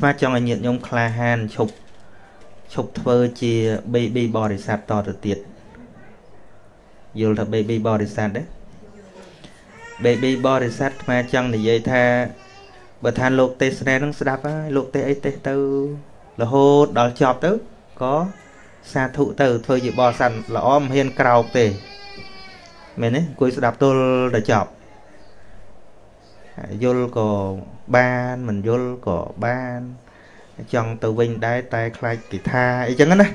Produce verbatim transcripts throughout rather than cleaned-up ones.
Mà trong anh nhận nhóm khá hàn chụp chụp thơ chìa baby body sạp to được tiệt. Dù là baby body sạp đấy. Baby body sạp mà trong này dây tha. Bởi tha lột tê xe nóng sạp á. Lột tê ấy tê tư. Là hô đó chọp tớ. Có xa thụ từ thơ dịp bò sẵn là ôm hiên cào tê. Mình ấy cuối sạp tố đã chọp. Vô cổ ban mình vô cổ ban chồng từ vinh đáy tay khai kỳ tha ấy chẳng đấy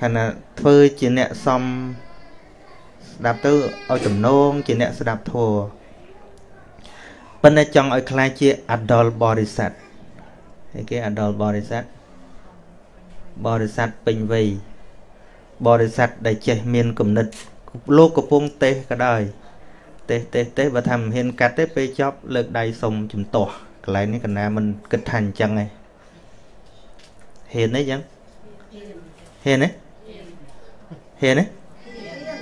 thành là phơi chỉ nẹt xong đạp tư ở tầm nôn chỉ nẹt đạp thua bên này chồng ở khai chia adult body set cái adult body set body set bình vì body set để chạy miền cẩm nịch lô của phong tê cả đời Tế tế tế và thầm hiện cả tế bê chóp lực đầy xong chùm tỏa. Cái này này cả nà mình kịch hành chăng này. Hiền đấy chăng? Hiền đấy? Hiền đấy?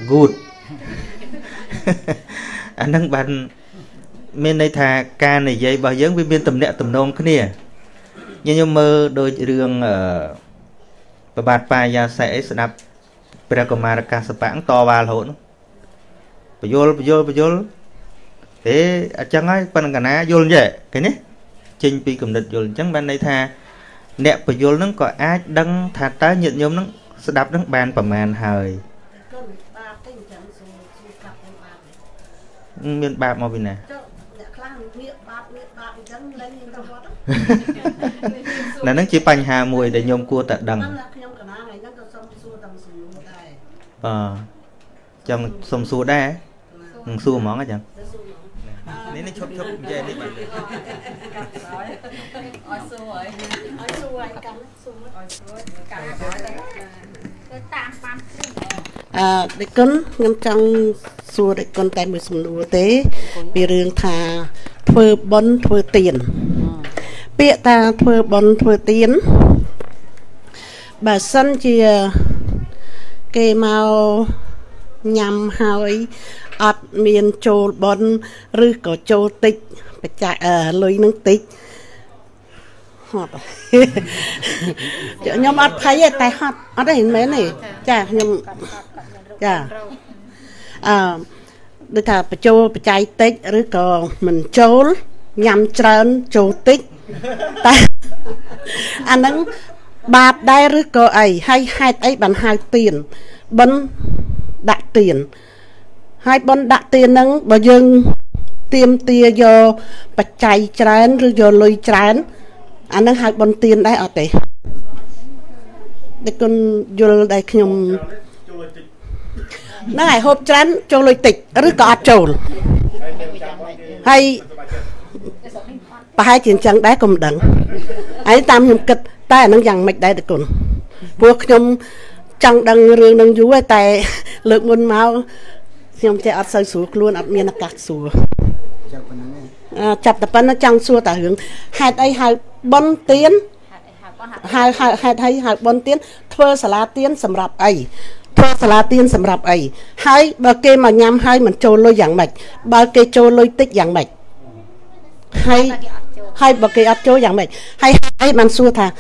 Good. Anh đang bàn mình đây thà ca này dây bảo dưỡng với biên tầm nẹ tầm nông cái nè. Nhưng mơ đôi đường ở bà bạc bà già sẽ sạp bà cầm mà ca sạp bảng to bà lộn bà vô bà vô bà vô thế chẳng ấy bạn cả ná vô vậy cái này trình pi cầm địch vô chẳng bạn đây tha nẹp bà vô nó có ai đăng thà tá nhận nhóm nó sẽ đạp nó bàn và màn hời miền bạc màu bên này là nó chỉ bành hà mùi để nhóm cua tận đằng ờ chồng xông xua đá xua món á chồng nếu nó chụp chụp về đi bạn à để con ngâm trong xua để con tay mình xung đua tế vì riêng thà thưa bón thưa tiền bịa ta thưa bón thưa tiền bà sân chia cây màu nhằm hỏi ọt miền trồ bón rư có trồ tích phải chạy ở lối nâng tích họt nhóm ọt thấy tay họt ọt đấy mấy này chà nhóm chà được thả phải trồ phải chạy tích rư có mình trồ nhằm trơn trồ tích anh ấy bạp đây rư có ấy hay hai ấy bằng hai tiền bấn đã tiền hai bọn đã tiền nâng bà dân tiêm tia do bà chạy trán rồi do lôi trán anh nâng hai bọn tiền đấy ở đây để con vô đây nhung nó ngày hộp trán cho lôi tịch rất có trồn hay bà hai chiến trắng đá cùng đắng ấy tam nhung kịch ta nâng rằng mạch đây được con buộc nhung chẳng đăng rừng đăng dũ tại lượng nguồn máu xem chạy ọt sâu xuống luôn ọt miên cắt xuống chặt tập nó chẳng xua tại hướng hai tay hai bón tiến hai hai tay hai bón tiến thơ xả lá tiến sầm rạp ấy thơ xả lá tiến sầm rạp ấy hai bà kê mà nhằm hai mình trôi lôi dạng mạch bà kê trôi lôi tích dạng mạch hai hai bà kê ọt trôi dạng mạch hai hai bàn xua thà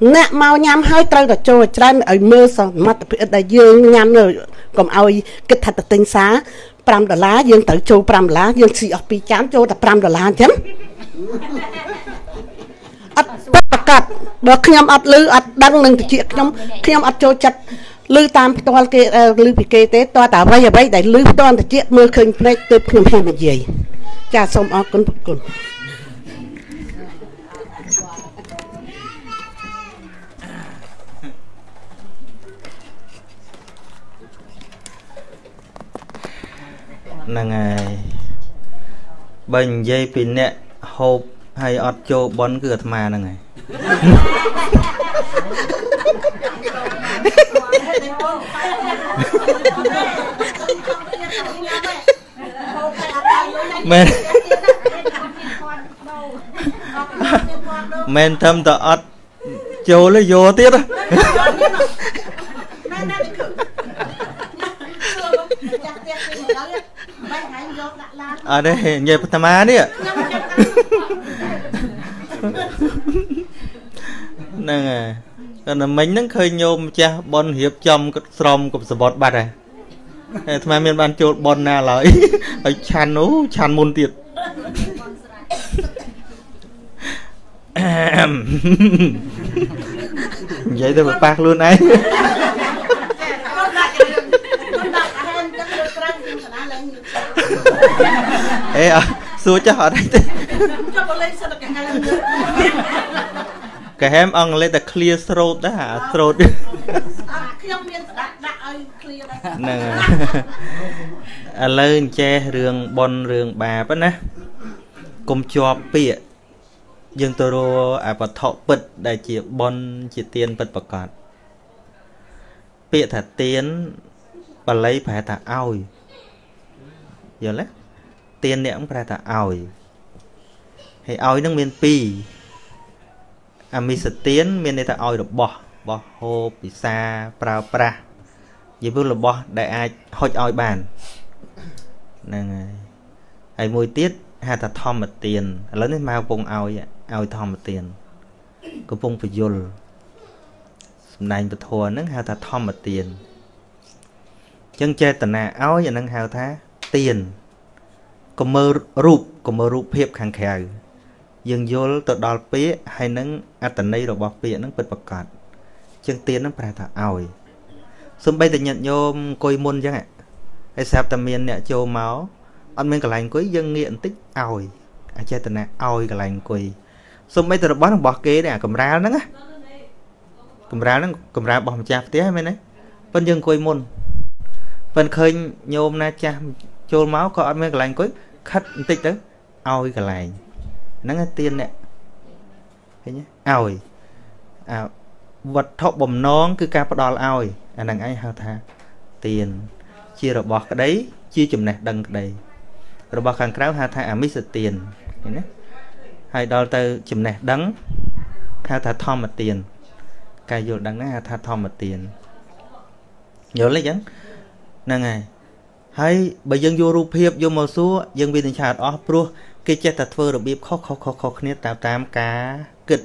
nè mau nhám hơi trâu cả trôi trăn ở mưa sao mắt đã dương nhám rồi còn ai cái thật là tinh xá pram đờ lá dương tới trôi pram lá dương xì ở pi chán trôi là pram đờ lá chấm ắt bắt cặp bờ khi nhám ắt lư ắt đăng lên chuyện nhám khi nhám ắt trôi chặt lư tam toa kê lư bị kê té toa tả bay giờ bay để lư toan là chuyện mưa khơi plei tớp nhám hay mà gì cha xong ở con con là ngày bình dây pin nè hộp hay ọt cho bón cửa mà là ngày men men thâm tờ ọt cho lấy vô tiết á ở đây nhẹ tầm á đi ạ. Nâng à. Còn mình nâng khơi nhôm cha bon hiệp châm cất srom cụp sờ bọt bạt à. Thằng mình ban chốt bon na lại ở chan nú chan môn tiệt. Vậy tôi bật bạc luôn ấy. Ê à, xua cho họ đấy. Cái em ăn lên là clear throat đó hả? Throat. Nè. À lên che rường bon rường bà bớt nè. Cùng chọp bịa. Dương tôi rô à và thọ bật đại chỉ bon chỉ tiền bật bật cọt. Bịa thả tiền và lấy phải thả ao. Giờ lẽ tiền này cũng phải là ỏi hay ỏi nó miền pi à mi sờ tiền miền này là ỏi được bỏ bỏ hô bị xa pra pra vậy bước là bỏ đại ai hội ỏi bàn này hay mùi tiết hay là thom một tiền lớn lên mau vùng ỏi ỏi thom một tiền có vùng phải dồn này một thua nó hay là thom một tiền chân chơi tận nào ỏi và nâng hào thá tiền có mơ rụp có mơ rụp hiệp kháng khèo dừng vô tự đo pía hay nâng ắt tận đây rồi bọc pía nâng bật bật cọt chân tiền nó phải thả ỏi xung bây tự nhận vô coi môn chẳng ạ hay sao tầm miền nè châu máu ăn miếng cả lành cuối dân nghiện tích ỏi à chơi tận nè ỏi cả lành quỳ xung bây tự bó nó bọc kế nè cầm ra nắng á cầm ra nó cầm ra bọc chạp tía mấy nấy vẫn dân coi môn vẫn khơi nhôm na cha chôn máu có ăn mấy cái lành cuối khách tích đó oi cái lành nó nghe tiền nè thấy nhá oi à vật thọ bầm nón cứ ca đo là oi à đằng ấy hao tha tiền chia rồi bỏ cái đấy chia chùm này đằng cái đấy rồi bỏ khăn kéo hao tha à mít tiền thấy nhá hay đo từ chùm này đắng hao tha thom mà tiền cài vô đằng nó hao tha thom mà tiền nhớ lấy chẳng năng này hay bây giờ vô rụp hiệp vô màu xua dân viên tình trạng ớt rùa cái chết thật vơ rồi biếp khóc khóc khóc khóc nít tạo tam cá kịch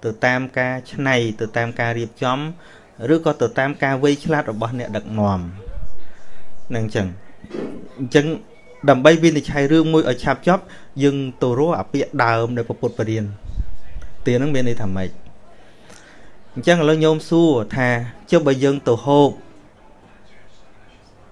từ tam cá này từ tam cá riêng chóm rứa có từ tam cá vây lát rồi bọn nẹ đặc ngòm nâng chẳng chẳng đầm bay viên tình trạng rương môi ở chạp chóp dân tổ rô áp bịa đàm để phục bột và điền tiếng nâng bên đây thảm mạch chẳng là lâu nhôm xua thà cho bây dân tổ hộp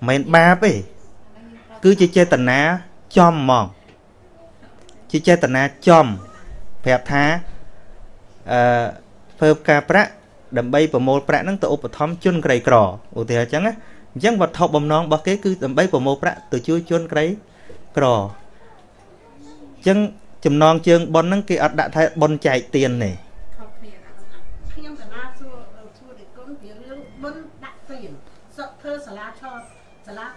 mẹn ba bể cứ chơi chơi tận ná chom mòn chơi chơi tận ná chom phép thá phơi cà prạ đầm bay bờ mồ prạ nắng tụ bờ thom chôn cây cỏ ủa thì chẳng á chẳng vật thọ bầm non bờ kế cứ đầm bay bờ mồ prạ từ chưa chôn cây cỏ chẳng chầm non chương bon nắng kia đã thay bon chạy tiền này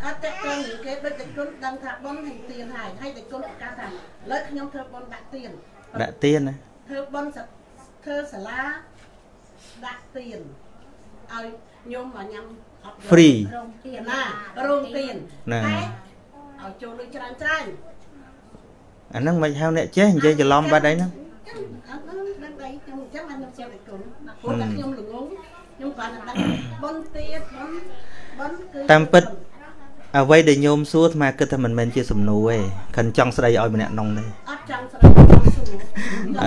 à tết con những cái bây giờ con đang thả bom thành tiền hải hay để con ca thả lấy nhau thơ bom đặt tiền đặt tiền này thơ bom thơ sả lá đặt tiền ai nhôm mà nhâm free rong tiền à rong tiền này ở chỗ lưới chăn chăn anh đang mày hao nè chứ hình như giờ lom ba đấy nó đang đấy trong chắc anh đang chơi để con con đặt nhôm lửng uống tam bích à vậy để nhôm suốt mà cứ thà mình mình chia sầm nụ ấy cần trong đây oi mình nè nong đây เอ่อ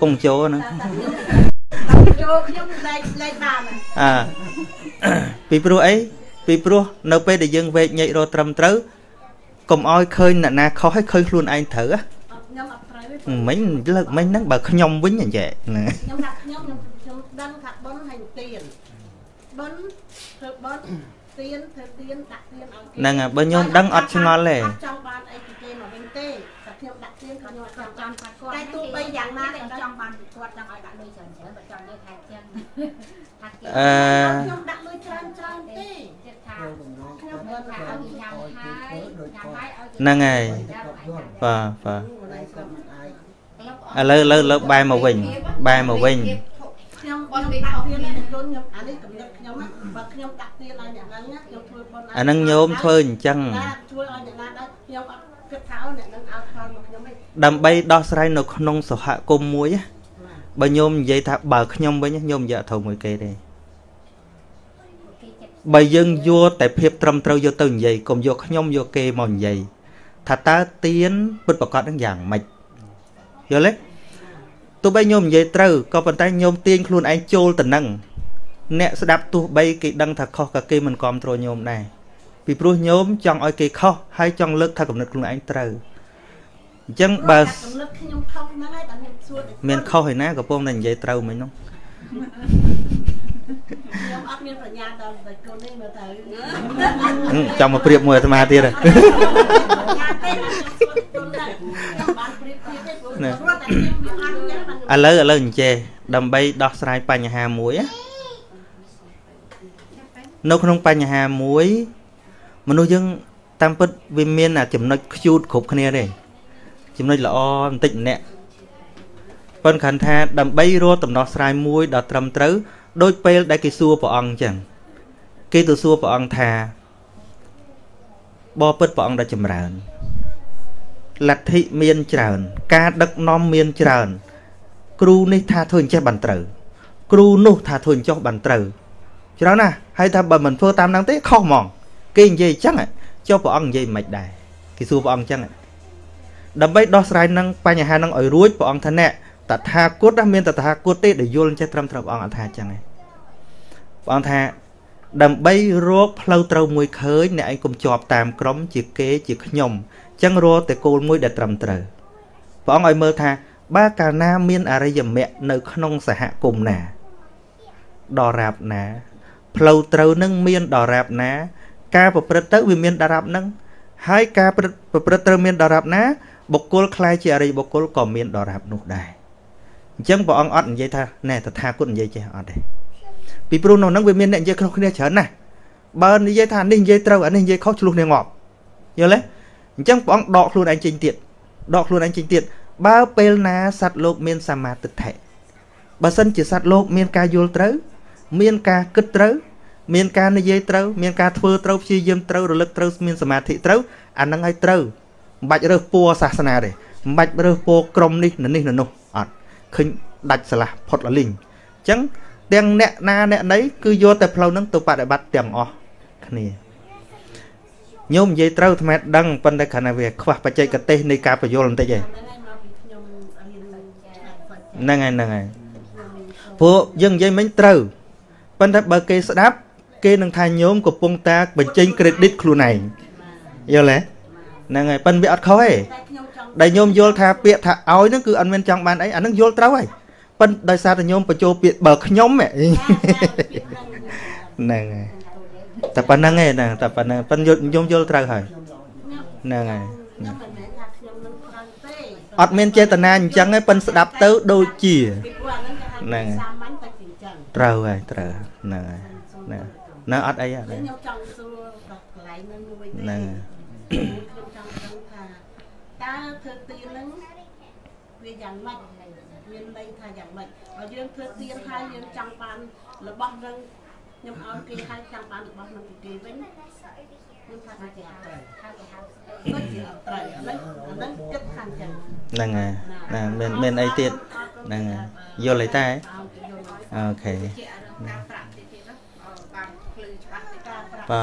ប៉ុន្តែដើម្បីរកដំណោះស្រាយមួយដល់ត្រឹមត្រូវដោយពេលដែលគេសួរព្រះអង្គអញ្ចឹងគេទៅសួរព្រះអង្គថាបបិទ្ធព្រះអង្គដែលចម្រើនលក្ខិមានច្រើនការដឹកនាំមានច្រើនគ្រូនេះថាធ្វើអញ្ចឹងបន្តត្រូវគ្រូនោះថាធ្វើអញ្ចឹងបន្តត្រូវច្រើនណាស់ហើយថាបើមិនធ្វើតាមហ្នឹងទេខុសហ្មង គេនិយាយចឹងចូលព្រះអង្គនិយាយមិនដែរគេសួរព្រះអង្គចឹងឯង ការប្រព្រឹត្តទៅវាមានដរាបហ្នឹងហើយការប្រព្រឹត្តទៅមានដរាបណាបុគ្គលខ្លាចជាអរិយបុគ្គលក៏មានដរាបនោះដែរអញ្ចឹងព្រះអង្គអត់និយាយថាណែតថាគតនិយាយចេះអត់ទេពីព្រោះនៅហ្នឹងវាមានអ្នកនិយាយខុសគ្នាច្រើនណាស់បើនិយាយថានេះនិយាយត្រូវអានេះនិយាយខុសឆ្លោះគ្នាងាប់យល់ទេអញ្ចឹងព្រះអង្គដកខ្លួនឯងចេញទៀតដកខ្លួនឯងចេញទៀតបើពេលណាសត្វលោកមានសមាធិត្រូវ មានការគិតត្រូវមានការនិយាយត្រូវមានការធ្វើត្រូវព្យាយាមត្រូវរលឹកត្រូវមានសមាធិត្រូវអាហ្នឹងហើយត្រូវបាច់រើសពណ៌សាសនាទេបាច់រើសពណ៌ក្រមនេះនេះនោះអត់ឃើញដាច់ស្រឡះផុតលលីងអញ្ចឹងទាំងអ្នកណាអ្នកណីគឺយកតែផ្លូវហ្នឹងទៅបដិបត្តិទាំងអស់គ្នាញោមនិយាយត្រូវថ្មែតដឹងប៉ុន្តែខណៈវាខ្វះបច្ចេកទេសនៃការបញ្យលបន្តិចឯងហ្នឹងឯងហ្នឹងឯងព្រោះយើងនិយាយមិនត្រូវប៉ុន្តែបើគេស្ដាប់ គេនឹងថាញោមកំពុងតែបញ្ចេញ credit ខ្លួនឯងយល់ទេហ្នឹងហើយប៉ិនវាអត់ខុសទេដែលញោមយល់ថាពាក្យថាឲ្យហ្នឹងគឺអត់មានចង់បានអីអាហ្នឹងយល់ត្រូវហើយប៉ិនដោយសារតែញោមបញ្ចូលពាក្យបើខ្ញុំហ្នឹងហើយ แต่ปนังไงนะแต่ปนังปนยนยงยลตราหอยนั่งไงอดเมนเจตนาจังไงปนสดับเต้าโดยจีนั่งไงตราไงตรานั่งไงนั่งนั่งอดไอ้อะไรนั่งตาเธอตีนึงเวียนมัดเวียนใบทายอย่างมัดเอาเรื่องเธอตีนทายเรื่องจังปันแล้วบ้องนึงยมเอาเกลี่ยทายจังปันบ้องนึงตีเป็นยมทายเจียเตยทายเจียก็เจียเตยแล้วนั้นจัดทางจังนั่งไงนั่งเมนเมนไอเตียนั่งไงโยนเลยใต้โอเคป่า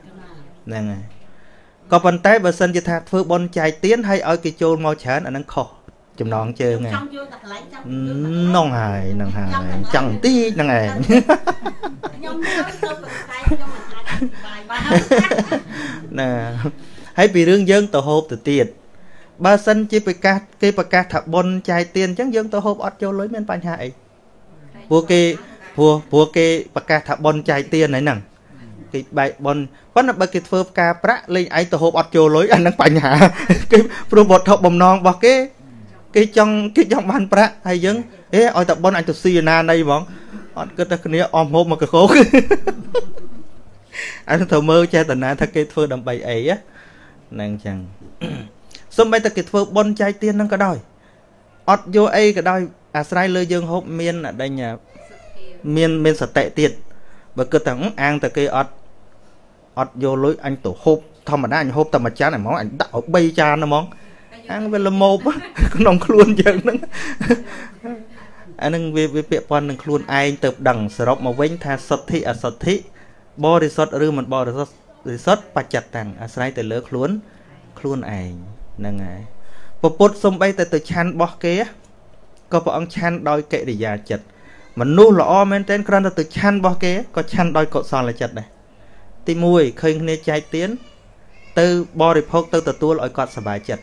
นั่นไงก็ปันแต่บสันจะทำเพื่อบนใจเตี้ยนให้เอากิจโจมเอาเชิญอันนั้นขอจำนองเจอไงน้องหายน้องหายจังตี้นั่งไงน่ะให้ไปเรื่องเยิ้งต่อโฮปต่อเตียดบสันจะไปกาเกปกาถับบนใจเตียนจังเยิ้งต่อโฮปอัดโจเลยมันปัญหาไอ้ผัวเกผัวผัวเกปกาถับบนใจเตียนไหนนั่งcái bài bồn vẫn là bài kịch phơ ca pra lên ai tổ hợp ọt lối anh đang bành hả cái robot học bầm non bỏ cái cái trong cái trong ban pra hay dứng ế oi tập bồn anh tập si na đây bọn ọt cứ ta cái này om hộp mà cái khố anh thầu mơ cha tần na thắc kịch phơ đầm bài ấy á nàng chẳng xong bài tập kịch phơ bồn trai tiên đang có đòi ọt vô ấy cái đòi à sai lơ dương hộp miên ở đây nhà miên miên sợ tệ tiệt và cứ thằng ăn từ cái ọt ọt vô lối anh tổ hộp thầm mà đã anh hộp thầm mà chá này món anh đạo bay cha nó món ăn về là một nòng luôn chứ anh đừng về về việc quan đừng luôn ai tập đằng sập mà vén tha sập thị à sập thị bo thì sập rư mình bo thì sập thì sập bạch chặt tàng à sai từ lỡ luôn luôn ai nè ngài bộ bốt xong bay từ từ chan bo kia có bộ ông chan đòi kệ để già chặtมันนู่นหล่อแม่นเต้นครั้นเราติดชันบอกเก๋ก็ชันโดยกดซอนเลยจัดเลยตีมวยเคยในใจเตี้ยนตือบริโภคตือตัวตัวลอยกอดสบายจัด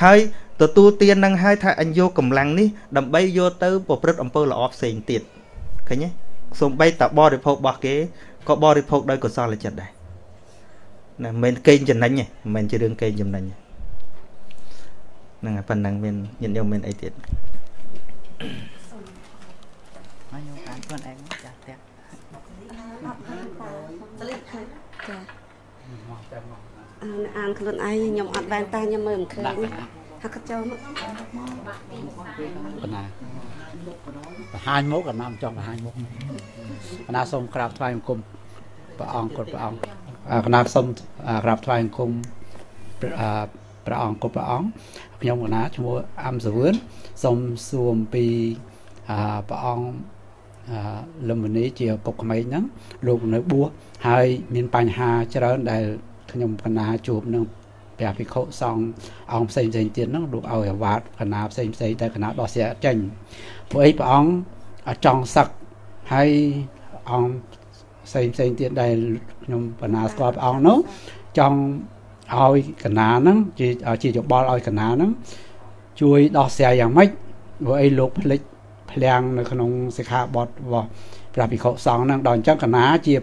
ให้ตัวตัวเตี้ยนนั่งให้ถ้าอันโยกำลังนี่ดับใบโยตือปกปิดอัมเปอร์หล่อออฟเซนติดเข้าใจส่งใบตับบริโภคบอกเก๋ก็บริโภคโดยกดซอนเลยจัดเลยนะเหม็นเก่งจนนั่นไงเหม็นจะเรื่องเก่งจนนั่นไงนั่งไงปันนั่งเหม็นยันยองเหม็นไอติดคนเองจัดเต็มอ่านคนไอ้ยมอัดแบนตายยมเมื่อมคืนฮักกระเจ้ามั้งหายมุกกับน้ำจอมหายมุกนาสมกราบทวายกุมพระองค์กดพระองค์นาสมกราบทวายกุมพระองค์กดพระองค์ยมกับนาชั่วอัมสวรรค์สมสวมปีพระองค์ลมนี้เจียวกบขมิ้นนั้นลูกเนื้อบัวให้มีปัญหาเจริญได้ขยมคณะจูบหนึ่งแบบพิเคราะห์ซองเอาใส่ใส่เตียนนั้นลูกเอาเหวาดคณะใส่ใส่แต่คณะดอกเสียจังพวกไอ้ปองจองสักให้เอาใส่ใส่เตียนได้ขยมคณะสกอปเอาเนาะจองเอาคณะนั้นจีจีจบบอลเอาคณะนั้นช่วยดอกเสียอย่างไม่พวกไอ้ลูกผลิตแรงในขนมสิขาบดว่าปราบิเขาสองนั่งดอนจังคณะเจียบ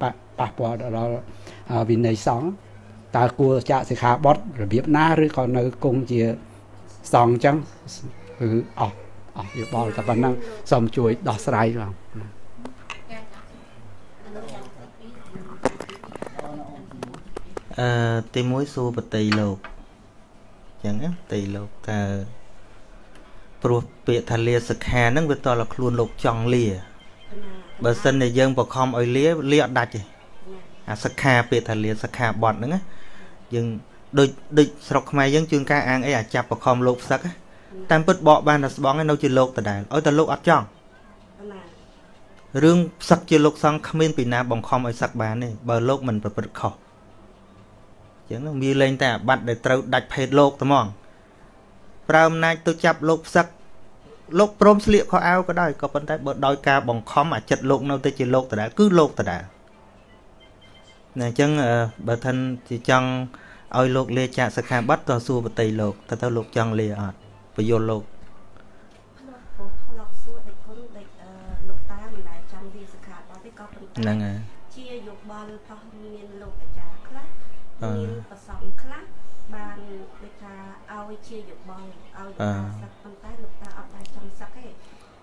ปะปะปอดเราวินในสองตากูจะสิขาบอสระเบียบหน้าหรือก่อนในกงเจียสองจังหรือออกอ อยู่บอลแต่วันนั้นสมช่วยดอสไลด์เราตีมวยสู้ปฏิโลกอย่างนี้ปฏิโลกแต่ปลุกเปียทะเลสแคร์นั่งเป็นตัวละครโลกจังเลียบางส่วนในเยื่อปกครองเอาเลี้ยเลี้ยดัดจีสแคร์เปียทะเลสแคร์บอดนั่งยังโดยโดยสระขมายยังจึงการอ่างไอ้อาจับปกครองโลกสักตามปิดบ่อบานนัสบ้องไอ้เราจีโลกแต่ได้เอาแต่โลกอัดจังเรื่องสักจีโลกสังขมิ้นปีนาบังคอมไอ้สักบ้านนี่บ่โลกมันเปิดขอยังมีเลนแต่บัดได้เติร์ดดัดเพลโลกตะมองปรามนายตัวจับโลกสักโลกพร้อมเสียข้อเอาก็ได้ก็เป็นได้เปิดดอยกาบังคอมอาจจัดโลกเราแต่จีโลกแต่ได้คือโลกแต่ได้ในจังบัดทันจีจังเอาโลกเลี้ยจ่าสกัดบัดต่อสู้ปฏิโลกแต่ถ้าโลกจังเลี้ยประโยชน์โลกนั่งไงชี้ยกบอลพอเมียนโลกอาจารย์ครับมีผสมครับบางเวลาเอาชี้ยกบอลเอาสักตั้งแต่ลูกตาออกได้จำสักให้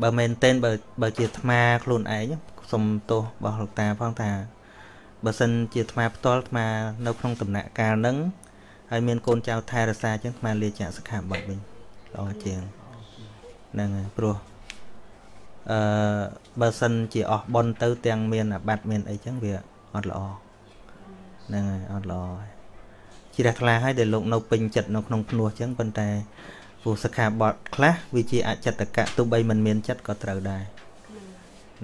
บะเมนเต้นบะบะเจียธมาคลุนไอ้เนี่ยสมโตบะหลอกตาพ้องตาบะเซนเจียธมาปตอลมานกพงตำหนักการนั่งไอเมนโกนเจ้าไทยรัสเซียจังมาเลียจ่าสกัดบัดบินลองเจียงนางผัวบาสันจีออกบอลเตอร์เตียงเมียนอ่ะบัดเมียนไอ้จังเบียอดหล่อนั่งไงอดหล่อจีดักลาให้เดี๋ยวลงนกปิงจัดนกนงนัวจังปันใจฟูสกัดบอดคลาสวิจิอาจัดตะกะตัวใบมันเมียนจัดก็เตอร์ได้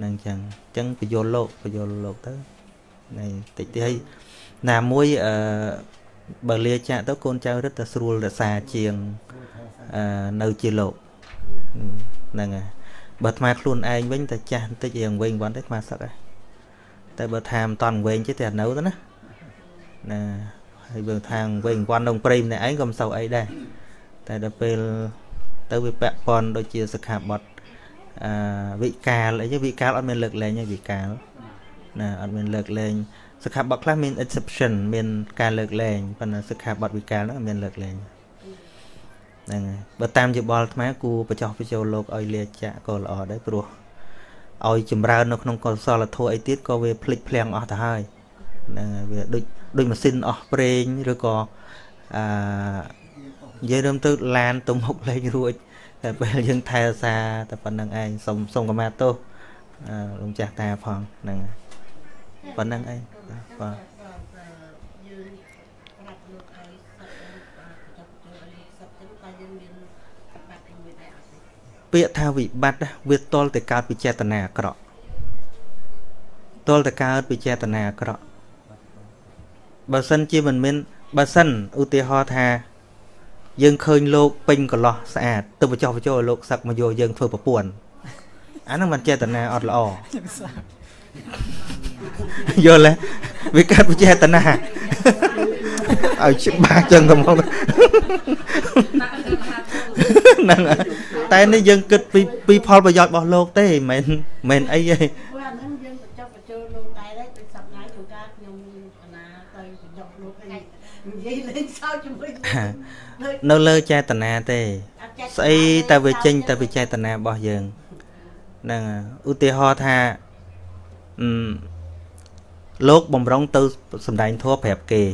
นั่งจังจังไปโยนโลกไปโยนโลกเตอร์ในติดที่ให้นามวยบาเลียจ่าเตอร์โกนเจ้ารัตสรูลสาเชียงเนอจีโลกนั่งไงบัดมาคลุนไอ้เว้นแต่จานแต่ยังเว้นวันได้มาสักไอ้แต่บัดทำตอนเว้นจะแต่เนื้อตัวนะนะบัดทำเว้นวันลงปริมในไอ้กำเสาไอ้ได้แต่เดี๋ยวไปเติมไปแปะปอนโดยเชี่ยวสกัดบัดวิกาเลยเนี่ยวิกาอันเป็นเลิกเลยเนี่ยวิกานะอันเป็นเลิกเลยสกัดบัดคลาสเป็น exception เป็นการเลิกเลยเพราะนั้นสกัดบัดวิกาแล้วเป็นเลิกเลยนั่งบัดตามจีบอลทำไมกูไปจอกไปเจอโลกเอาเลียจะก็หล่อได้ปลัวเอาจิมราโนขนมกอซอละทัวไอติสก็เวพลิกเพลียงออกแต่ให้นั่งเวดุดุมาซินออกเปรี้ยหรือก็เยอะเริ่มต้นลานตรงหกเลยรวยแต่ไปยังไทยซาแต่ปนังไอส่งส่งกับมาโต้ลงจากตาฟังนั่งปนังไอเปียทาวิบัตเวทตอลแต่การปิเจตนากระตอลแต่การปิเจตนากระบาสันจีมันเมนบาสันอุติฮอทายังเคยโลกปิงก็หล่อสะอาดตัวประจอบประจอบโลกสักมาโยยังเพื่อประปวนอันนั้นมันเจตนาอดละอโยนเลยวิการปิเจตนาเอาชิบบาจังทำมองนั่งแต่นี่ยังเกิดปีปีพอลประหยัดบอลโลกเต้เหม็นเหม็นไอ้ยัยนั่งเลิกใจตนาเต้ใส่แต่ไปจริงแต่ไปใจตนาบอยังนั่งอุติฮอธาโลกบ่มร้องตัวสำแดงทั่วแผบเกย์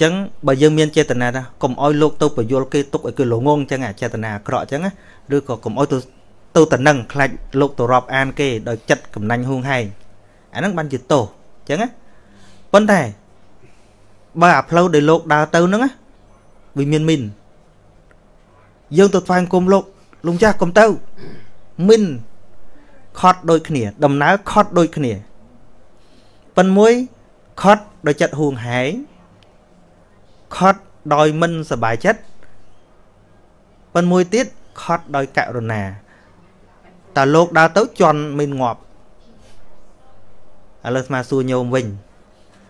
จังบางยังมีเจตนานะกลมอ้อยโลกตัวประโยชน์กี่ตุกไอ้คือหลงงงจังไงเจตนาเคราะห์จังนะหรือก็กลมอ้อยตัวตัวตันนั่งคลายโลกตัวรอบอันกี่โดยจัดกลมนั่งห่วงให้อันนั้นบันจิตโตจังนะปัญหาบาปเล่าโดยโลกดาวเตอร์นั่งนะวิมินมินยังตัวฟังกลมโลกลุงจ้ากลมเตอร์มินคอดโดยขณีดำน้ำคอดโดยขณีปัญมวยคอดโดยจัดห่วงหายคอดดอยมันสบายชัดปันมวยติด khót đôi cạo đồ nà ta lột đào tấu chọn mình ngọp à, mà xua nhô mình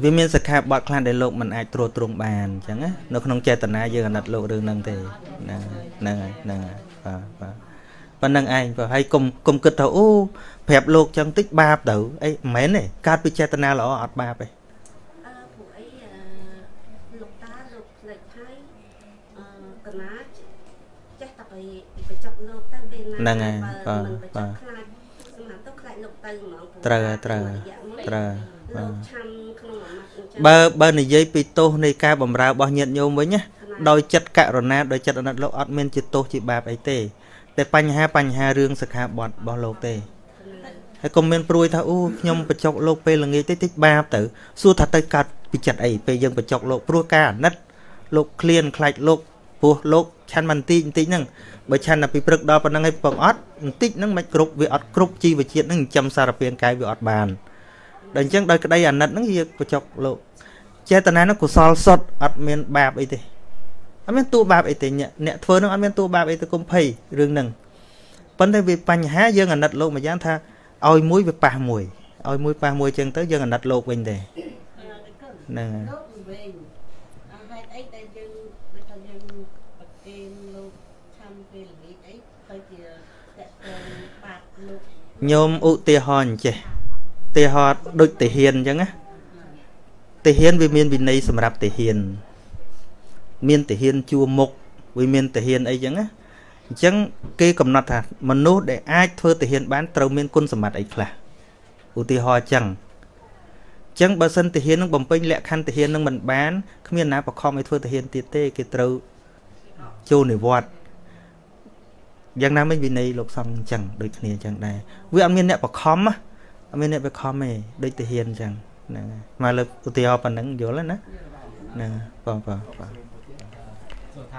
vì mình sẽ khai bọt khăn để lột mình ai trô trung bàn chẳng á nó không che tận ai giờ nặt lột đường nâng thì nâng nâng nâng và và và nâng ai và hay cùng cùng cực thấu ô phẹp lột chẳng tích ba tử ấy mến này cát bị che tận ai lỏ ọt ba vậy nâng ai và và trờ trờ trờ bơ bơ này dây pi tô này ca bầm rau bao nhiêu nhôm với nhá đôi chất cạ rồi na đôi chất là lỗ admin chỉ tô chỉ bạp ấy tê để panh ha panh ha riêng sạc hạ bọt bao lâu tê hay comment pruy thao u nhom bật chọc lô pe là nghe tít tít ba tử xua thật tay cạt bị chặt ấy pe dân bật chọc lô pruy ca nát lô clean khai lô pua lô chan mặn tí tí nưng bởi chan là bị bực đo và năng hay bằng ót tí nưng mạch cục vì ót cục chi và chuyện nưng chăm sa rập cái vì ót bàn đừng chẳng đôi cái đây ảnh nát nó gì của chọc lộ che tần này nó của sol sọt ắt miền bạp ấy thế ắt miền tu bạp ấy thế nhẹ nhẹ thôi nó ắt miền tu bạp ấy thế cũng phì riêng nừng vấn đề về panh há dương ảnh nát lộ mà dám tha ôi muối về pa mùi ôi muối pa mùi chân tới dương ảnh nát lộ bình đề nè nhôm ụ tia hòn chè tề họ đôi tề hiền chẳng á tề hiền vì miền vì này sầm rạp tề hiền miền tề hiền chua mộc vì miền tề hiền ấy chẳng á chẳng kê cầm nát hả mà nốt để ai thưa tề hiền bán trâu miền quân sầm mặt ấy là ưu tề họ chẳng chẳng bà sân tề hiền nó bầm pênh lẹ khăn tề hiền nó mình bán không miền nào bà không ấy thưa tề hiền tiệt tê cái trâu châu nổi vọt giang nam bên vì này lục xong chẳng đôi kia chẳng này vì ăn miền nẹt bà không á mình lại phải khó mày đây thể hiện rằng mà lực tiêu và nắng vô lên đó nè vào vào nè này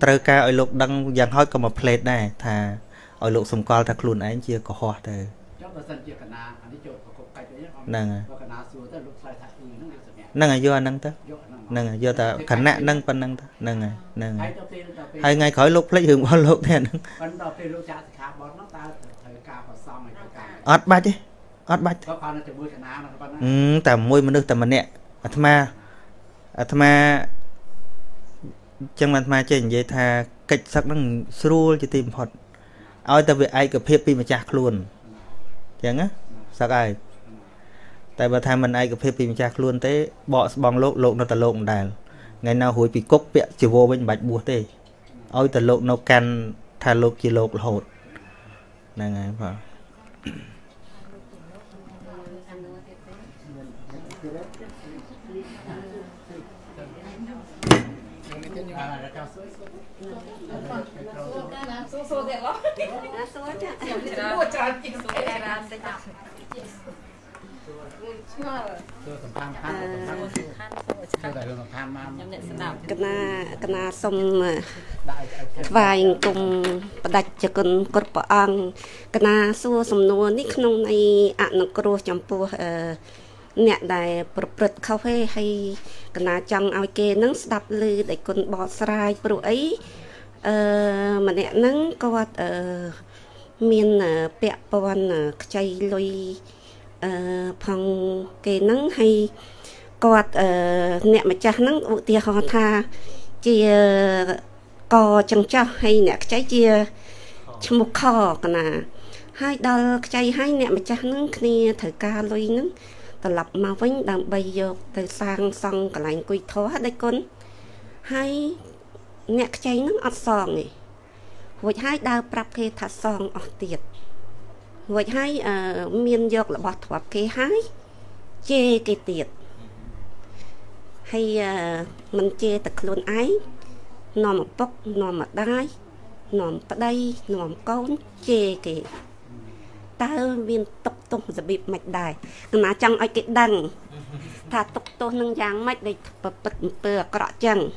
trời ca ở lộ đăng dạng hói còn một plate này thà ở lộ sông coi thà luôn anh chia có hoa từ nâng nâng là do nâng ta nâng là do ta khả nạn nâng phân nâng ta nâng là nâng hai ngày khỏi lúc lấy hưởng bao lúc này nâng ớt bạch chứ ớt bạch ừ ta môi mà nước ta mà nẹ à thầm à thầm à chẳng mà thầm à chẳng vậy thà cách sắc nâng sưu cho tìm hột ôi ta về ai gặp hiệp đi mà chạc luôn chẳng á sắc ai tại bà tham mình ai gặp phê phim chắc luôn thế bỏ bóng lộn lộn nó ta lộn đàn ngày nào hồi bị cốc vẹn chỉ vô bên bạch búa thế ôi ta lộn nó can thà lộn chỉ lộn hột này này phải Kana sum vang cùng bạch chicken corpo ang kana su sum no nick nung nay at no cross champo net đài propert cafe hay kana chang ao kê nung stap lư để con bọt sài pro ấy mà nẹ nung có miền pẹp bòn chay lôi phong kê nung hay ก็เอ่อ គាត់ អ្នក ម្ចាស់ ហ្នឹង ឧទាហរណ៍ ថា ជា ក ចង្ចោះ ហើយ អ្នក ខ្ចី ជា ឈ្មោះ ខ កណា ហើយ ដល់ ខ្ចី ហើយ អ្នក ម្ចាស់ ហ្នឹង គ្នា ត្រូវការ លុយ ហ្នឹង ត្រឡប់ មក វិញ ដើម្បី យក ទៅ សាង សង់ កន្លែង គួយ ធោះ ដេច គុណ ហើយ អ្នក ខ្ចី ហ្នឹង អត់ សង ទេ រួច ហើយ ដើរ ប្រាប់ គេ ថា សង អស់ ទៀត រួច ហើយ មាន យក របស់ ធ្លាប់ គេ ហើយ ជា គេ ទៀត hay mình chê tật luôn ấy nòm một bốc nòm một đai nòm ở đây nòm côn chê kì ta viên tóc tôn giờ bị mạch đài mà trong ấy cái đằng thà tóc tôn nâng dáng mạch đây bật bật bừa cọ chân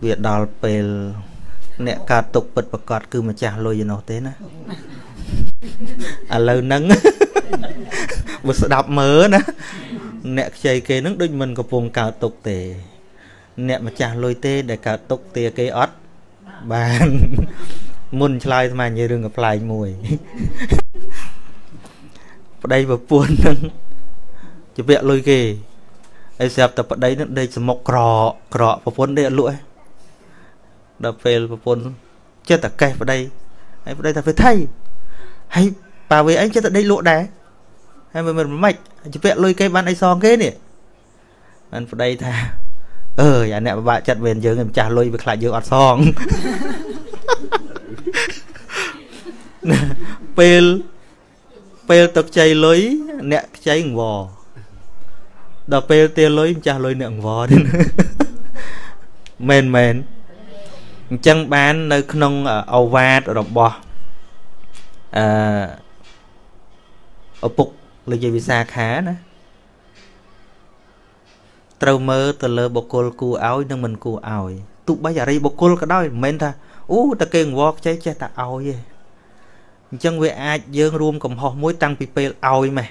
việc đào pel nè cả tục bật bật cọt cứ mà trả lôi gì nó thế nè à lời nâng một sự đạp mớ nè nè chạy cái nước đôi mình có vùng cả tục tề nè mà trả lôi tê để cả tục tề cái ót bàn môn chơi mà như đừng gặp lại mùi ở đây và buồn nâng chỉ việc lôi kì ai xem tập ở đây nó đây sẽ mọc cỏ cỏ và buồn đây lụi đập về bốn chết tất cả vào đây anh vào đây ta phải thay hay bà với anh chết ở đây lộ đá hay mình mình mạch chỉ vẹn lôi cây ban anh son cái nè anh vào đây thà ờ nhà nè bà chặt bền giờ em trả lôi việc lại giờ ọt son pel pel tập chạy lối nè cháy vò đập pel tia lối trả lôi nè vò đi mền mền chân bán nơi không áo vạt rồi bỏ ở phục là gì visa khá nữa trâu mơ từ lơ bọc cồn cù áo nhưng mình cù áo tụ bây giờ đây bọc cồn cái đó mình ta u ta kêu ngó cháy cháy ta áo gì chân về ai dương rùm cầm họ mối tăng pê áo mày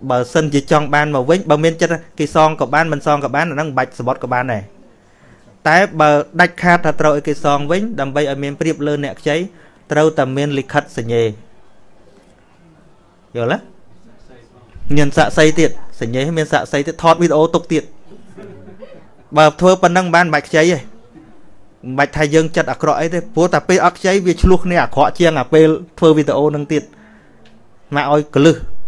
bờ sân chỉ trong ban màu vĩnh bờ miên chất kỳ son của ban mình son của ban là đang bạch sờ bọt của ban này tại bờ đạch khát là trội cái son vĩnh đầm bay ở miền Bắc lên nẹt cháy trâu tầm miền lịch khất sành nhề hiểu lắm nhân xạ say tiệt sành nhề miền xạ say tiệt thọt video tục tiệt bờ thưa phần năng ban bạch cháy bạch thái dương chặt ạc rọi thế phố ta pê ác cháy việc luộc nè họ chiang à pê thưa video năng tiệt mà oi cứ lư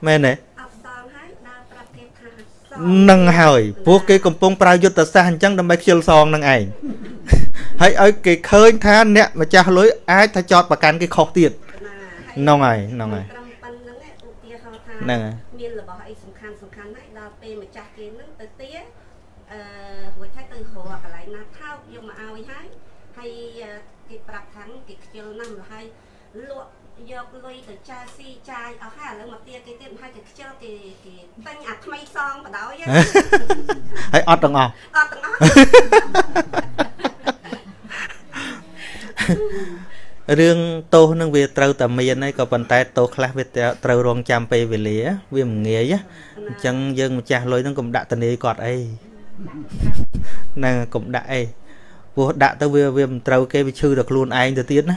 men này nâng hỏi buộc cái công pong prao yết sa hành chẳng đâm bay kêu song nâng ảnh hãy ấy cái khơi tha nè mà cha lối ai tha chọt và cắn cái khó tiệt nông này nông này nè dọc lối từ cha si chai ở hai lần một tia cái tiệm hai cái chơi thì thì tanh ạt may son và đói á, hãy ót đằng ngò, ót đằng ngò, riêng tô nương về trâu tầm miền này có bàn tay tô khác về trâu rong chạm về về lía về một nghề á, chẳng dưng một cha lối nó cũng đã từng đi cọt ấy, nàng cũng đã ấy, vô đã tới về về trâu cái bị chư được luôn ai được tiến á.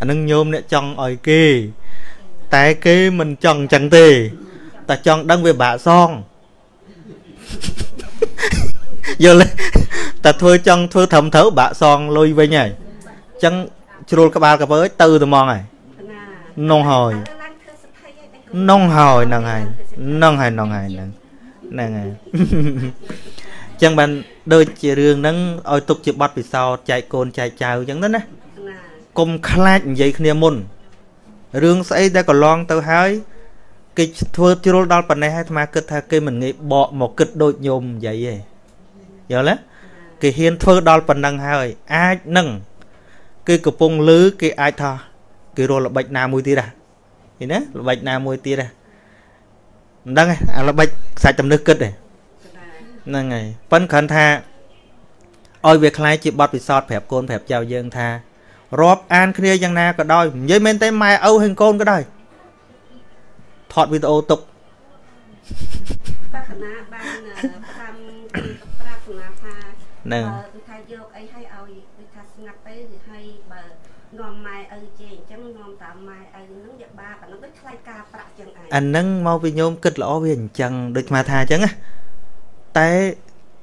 anh nâng nhôm nè chong ỏi kì tại kì mình chong chẳng tê ta chong đăng về bà son giờ lên ta thôi chăng thôi thầm thấu bạ son lôi về nhảy chăng trôi các ba cặp với từ từ mòn này nông hồi nông hồi nàng này nông hồi nàng này nàng này chăng bạn đôi chị riêng nắng ôi tục chị bắt vì sao chạy cồn chạy chào chẳng đó nè cùng khai vậy kia môn riêng say đã còn loan tao hái cái thôi trôi đau phần này hay mà cứ thay cái mình nghĩ bỏ một kịch đôi nhôm vậy vậy giờ lẽ cái hiền thơ đo phần năng hơi ai nâng cái cục bông lứ cái ai thò cái rồi là bạch nào mùi tia ra thì nè là bạch nào mùi tia ra đang này à, là bạch xài chấm nước cất này năng này phân khẩn tha ôi việc này chỉ bắt bị sọt phép côn phép chào dương tha róp an kia giang na cả đôi với men tay mai âu hình côn cái đôi thọt video tục nè anh nâng mau vì nhôm kịch lõ vì hình chằng được mà thà chăng á té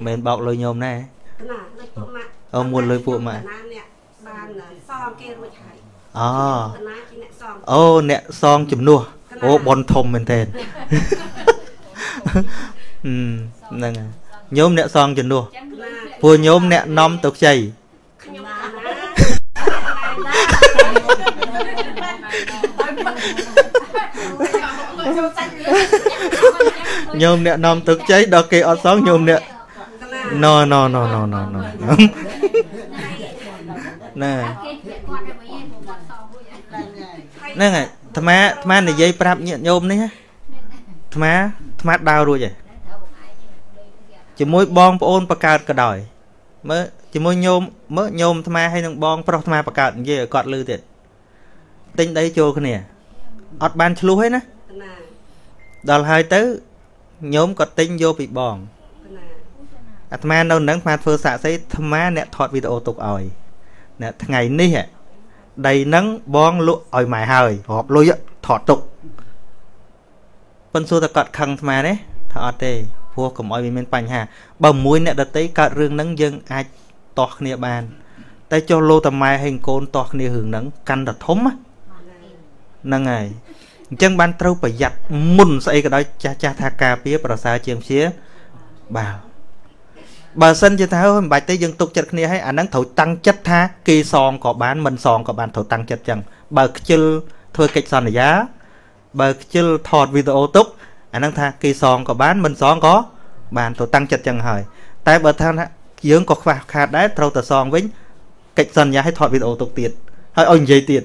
mình bọc lôi nhôm này ông muốn lôi phụ mà à ô nè son chùm nua ô bon thùng mình thèn nè nhôm nè son chùm nua vừa nhôm nè nom tục chày nhôm nè nom thực cháy đó kì ọt xóm nhôm nè no no no no no no nè nè này thà má thà má này dây prap nhện nhôm đấy nhá thà má thà má đau rồi vậy chỉ môi bong ôn bạc cát cả đòi mới chỉ môi nhôm mới nhôm thà má hay thằng bong pro thà má bạc cát như vậy cọt lư thiệt tinh đấy trôi cái nè ọt bàn chlu hết nè đòi hai tứ nhóm có tinh vô bị bòn à thà đâu nắng mà phơi xạ thấy thà nè thọt video tục ỏi nè ngày ní hả đầy nắng bòn lụi ỏi mài hơi họp lôi thọt tục phân số ta cọt khăng thà đấy thọt tê vua cầm ỏi bị men pành hà bầm mũi nè đặt tới cả rương nắng dân ai tọt nè bàn tay cho lô tầm mai hình côn tọt nè hưởng nắng căn đặt thấm á năng ngày chân ban trâu phải giặt mùn xây cái đó cha cha tha cà phía bà xa chiếm xía bà bà sân chứ tháo bạch tới dân tục chật này hay ảnh à, thổi tăng chất tha kỳ son có bán mình son có bán thổi tăng chất chẳng bà chư thôi kịch son này giá bà chư thọt video túc ảnh à, tha kỳ son có bán mình son có bán thổi tăng chất chẳng hỏi tại bà than dưỡng có khả khả đá trâu tờ son với kịch son giá hay thọt video tục tiệt hay ôi dây tiệt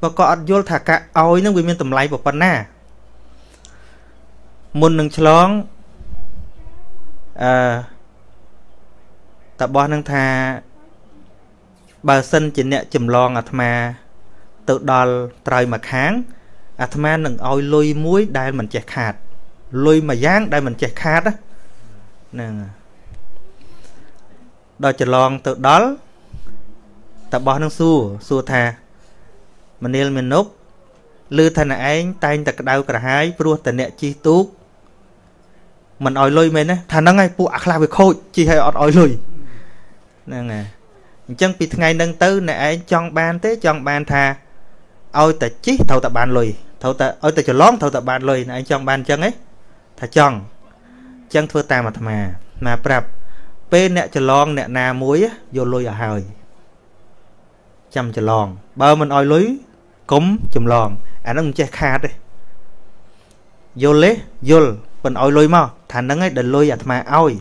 và có vô thả cả oi nó bị miên tầm lấy vào phần nà muốn nâng chlong à tập bò nâng thà bà sân chỉ nẹ chùm lon à thà tự đòi trời mà kháng à thà nâng oi lôi muối đai mình chẹt hạt lôi mà giang đai mình chẹt hạt á nè đó chỉ lòng tự đó ta bỏ năng su su thà mình nêu mình nốt lư thà này anh tay anh ta đau cả hai vừa ta nhẹ chi tú mình ỏi lôi mình á thà nó ngay pu ác la về khôi chi hay ọt ỏi lôi nè nè chẳng bị ngày nâng tư này anh chọn bàn thế chọn bàn thà ỏi ta chí thầu ta bàn lôi thầu ta ỏi ta chỉ lòng thầu ta bàn lôi này anh chọn bàn chân ấy thà chọn chân thưa ta mà thà mà mà prap bên nè chỉ lòng nè nà muối vô lôi ở hời chăm chỉ lòng bờ mình ỏi lưới cúng chùm lòng anh à, nó che khát đi vô lấy vô mình ỏi lôi mau thành nó ngay đền lôi à mà ỏi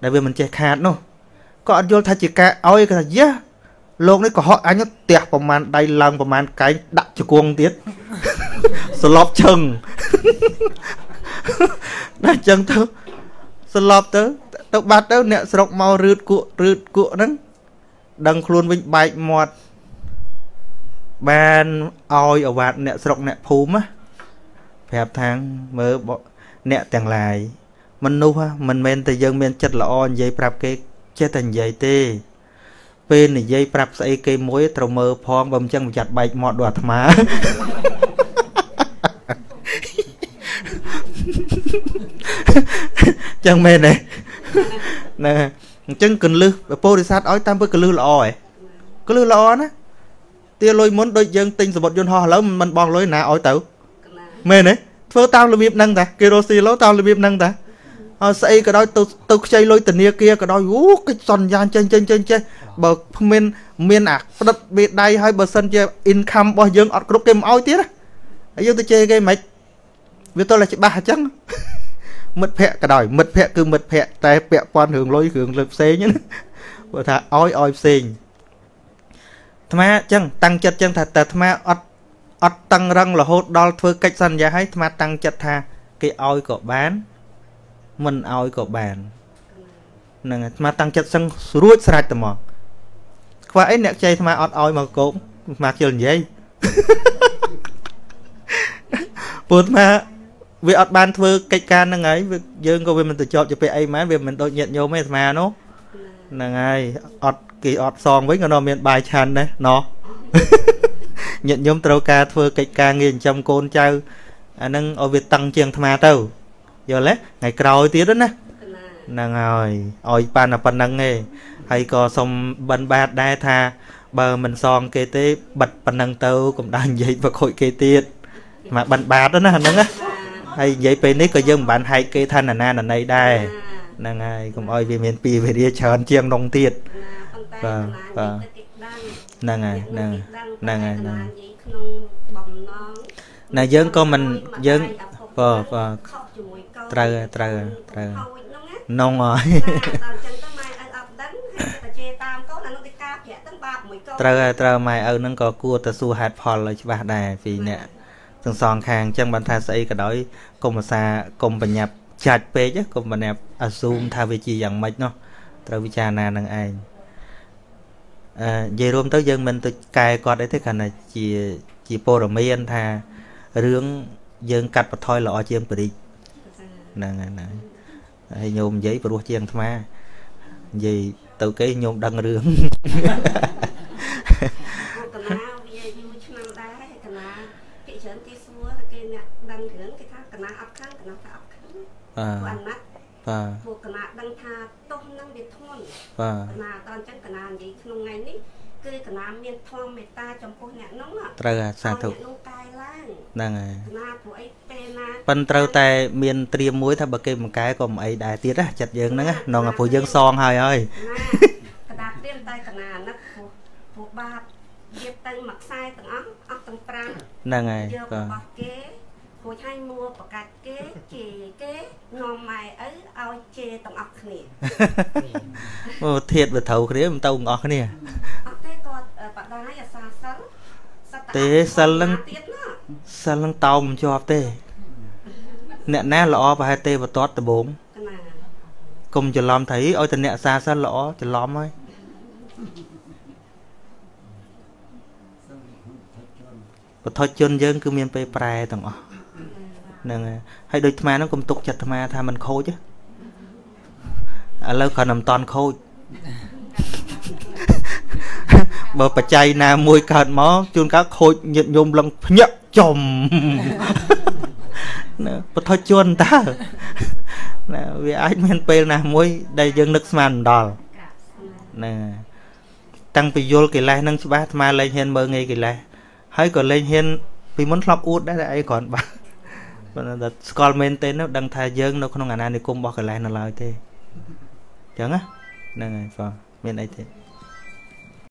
đại vì mình che khát nó còn vô thay chỉ cả ỏi cái gì á luôn đấy có họ anh nó tiệt vào màn đầy lòng vào màn cái đặt cho cuồng tiết slop chừng đặt chừng tớ slop tớ tớ bắt tớ nè sọc mau rướt cuộn rướt cuộn đó đăng khuôn với bạch mọt ban oi ở vạt nẹ sọc nẹ phúm á phẹp thang mơ bọ nẹ tàng lại mình nu ha mình men từ dân men chất là on dây prap cái chết thành dây tê bên này dây prap xây cây muối trầu mơ phong bầm chân chặt bạch mọt đoạt má chân men này nè chân cần lư bố đi sát ói tam với cần lư là o ấy cần lư là o á tia lôi muốn đôi dân tinh rồi bật dân ho lớn mình bòn lối nà ói tử mê này phơ tao là biệp năng ta kerosene lối tao là biệp năng ta xây cái đó từ từ xây lôi tình yêu kia cái đó ú cái sòn gian trên trên trên trên bờ miền miền à đất biệt đây hay bờ sân chơi income bao dân ở group game ói tiếc á yêu tôi chơi game mày vì tôi là chị ba trắng mật phẹ cả đời mật phẹ cứ mật phẹ tai phẹ quan hưởng lối hưởng lực xế nhá vợ thà ói ói xình thà chăng tăng chất chăng thà thà thà ót ót tăng răng là hốt đo thưa cách sân giá hay thà tăng chất thà cái ói của bán mình ói của bàn nè thà tăng chất sang ruột sạch tầm mỏ qua ấy nẹt chơi thà ót ói mà cốm mà chơi gì buồn mà vì ở ban thưa cách can năng ấy dương có về mình tự chọn cho ai mà về mình tôi nhận vô mấy mà nó năng ấy ọt kỳ ọt song với nó miền bài tràn đấy nó nhận nhóm trâu ca thưa cách ca nghìn trăm côn trâu năng ở việt tăng trường tham tàu giờ lẽ ngày cào tía đó nè năng rồi oi ban là phần năng nghề hay có xong bận bạt đai tha bờ mình song kê tế bật phần năng tàu cũng đang dậy và khội kê tiệt mà bận bạt đó nè năng á hay vậy bên đấy có dân bạn hay kê thanh là na là này đây là ngày cũng ơi về miền pi về đi chờ anh chiêng đồng tiền và và là ngày là là ngày là dân con mình dân và và trời trời trời nông rồi trời trời mày ở nâng có cua ta su hạt phò là bà đài vì nè từng sòng hàng chân bàn tha xây cái đói cùng mà xa cùng mà nhập chặt pe chứ cùng mà nhập zoom thay vì chi dạng mệt nó rồi vi cha na năng ai về rôm tới dân mình tôi cài con đấy thế cả này chỉ chỉ po rồi mấy anh tha rướng dân cắt và thôi lọ chiên bự đi nè nè hay nhôm giấy và đua chiên thma gì từ cái nhôm đăng rướng và và buộc cả nà đăng tha tôm năng biệt thôn và nà toàn chân cả nà gì trong ngày ní cứ cả nà miền thôn miền ta trong phố nhẹ nóng ạ trời sao thục năng à phần trâu tay miền triềm muối thay bậc kia một cái còn mấy đại tiết á chặt dương nắng á nó là phụ dương son hời ơi cả đạp tiêm tay cả nà nó phụ phụ ba tiêm tay mặc sai từng áo áo từng trang năng à cô hai mua bạc cát kế chì kế ngon mày ấy ao chê tông ọc khỉ thiệt về thầu khỉ mà tông ọc khỉ té sân lăng sân lăng tàu mình cho té nẹt nè lọ và hai té và tót từ bốn cùng chờ lom thấy ôi từ nẹt xa xa lọ chờ lom ấy và thôi chân dân cứ miên pe prai tông ọc nè hay đôi thà nó cũng tục chặt thà thà mình khô chứ à lâu còn nằm toàn khô Bởi bà chay nà mùi cần mó chôn các khôi nhận nhôm lăng nhậm chồng bà thôi chôn ta vì ách mình phê nà mùi đầy dân nước màn đòi tăng bì dôl kì lai nâng chú bát mà lên hiên mơ nghe kì lai hay còn lên hiên vì muốn lọc út đấy ai còn bà còn mình tên nó đang thay dân nó không ngàn anh đi cùng bỏ kì lai nó lại thế chẳng á nè phò mình ấy thế